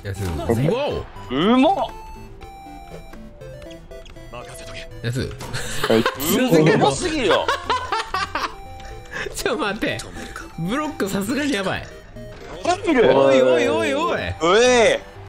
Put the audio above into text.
うまっ。うますぎるよ。ちょっと待って、ブロックさすがにやばい。おいおいおいおいおい